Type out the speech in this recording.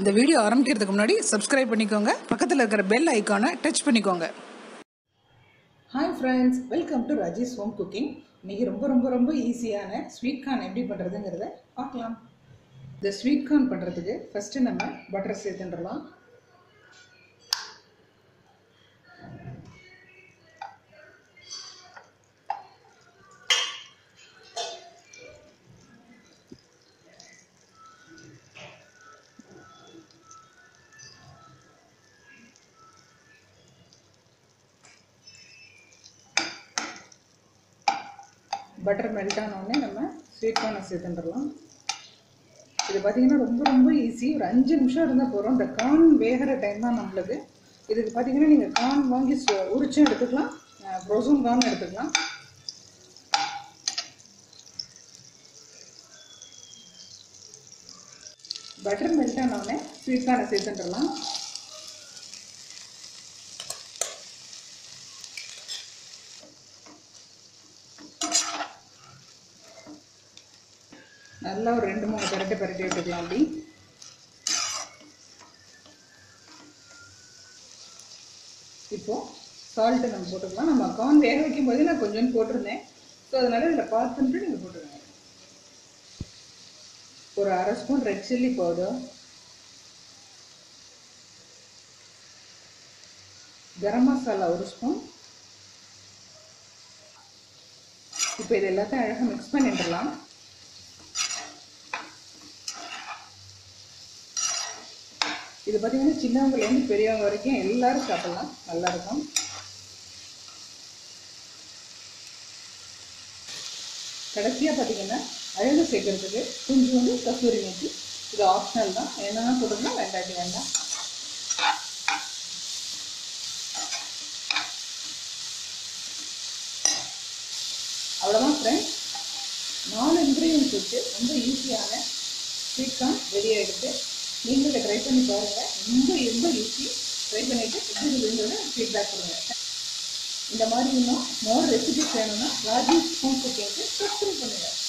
இந்த வீடியோ ஆரம்பிக்கிறதுக்கு முன்னாடி சப்ஸ்கிரைப் பண்ணிக்கோங்க, பக்கத்துல இருக்கிற பெல் ஐகானை டச் பண்ணிக்கோங்க. Hi friends, welcome to Raji's home cooking. இன்னைக்கு ரொம்ப ரொம்ப ரொம்ப ஈஸியான ஸ்வீட் கார்ன் எப்படி பண்ணுறதுங்கிறத பார்க்கலாம். இந்த ஸ்வீட் கார்ன் பண்ணுறதுக்கு ஃபஸ்ட்டு நம்ம பட்டர் சேர்த்துடலாம். बटर मेल्ट आनोने नम्म स्वीट कॉर्न सेतुंडरलाम. इदु पाथींगना रोम्ब रोम्ब ईजी. और 5 निमिषम इरुंदा पोरोम. इंद कॉर्न वेगற टाइम தான் நமக்கு. இதுக்கு பாத்தீங்கன்னா நீங்க கார்ன் வாங்கி உரிச்சு எடுத்துக்கலாம், ஃப்ரோசன் கார்ன் எடுத்துக்கலாம். பட்டர் மெல்ட் ஆனோனே ஸ்வீட் கார்ன் சேத்துறலாம். நல்லா ஒரு 2-3 கரண்டி பரட்டி விட்டுக்கலாம். அப்படி இப்போ சால்ட்டு நம்ம போட்டுக்கலாம். நம்ம கார்ன் வேக வைக்கும் போது நான் கொஞ்சம் போட்டிருந்தேன். ஸோ அதனால இதில் பார்த்துட்டு நீங்கள் போட்டுருங்க. ஒரு 1/2 spoon red chilli powder, garam masala 1 spoon. இப்போ இது எல்லாத்தையும் அழகாக மிக்ஸ் பண்ணிடலாம். இது பார்த்தீங்கன்னா சின்னவங்கலேருந்து பெரியவங்க வரைக்கும் எல்லாரும் சாப்பிடலாம், நல்லாயிருக்கும். கடைசியாக பார்த்தீங்கன்னா அழகு சேர்க்கறதுக்கு கொஞ்சோண்டு கசூரி மேத்தி. இது ஆப்ஷனல் தான், என்னென்னா போட்டுருந்தா வேண்டாம். அவ்வளோதான் ஃப்ரெண்ட்ஸ். 4 இன்க்ரீடியன்ஸ் வச்சு ரொம்ப ஈஸியான ஸ்வீட் கார்ன் ரெடி ஆகிடுது. நீங்களே ட்ரை பண்ணி பாருங்கள். ரொம்ப ரொம்ப ஈஸி. ட்ரை பண்ணிவிட்டு எப்படி இருந்தோட ஃபீட்பேக் கொடுங்க. இந்த மாதிரி இன்னும் மோர் ரெசிபிஸ் வேணும்னா ராஜிஸ் ஹோம் குக்கிங்க்கு சப்ஸ்கிரைப் பண்ணுங்கள்.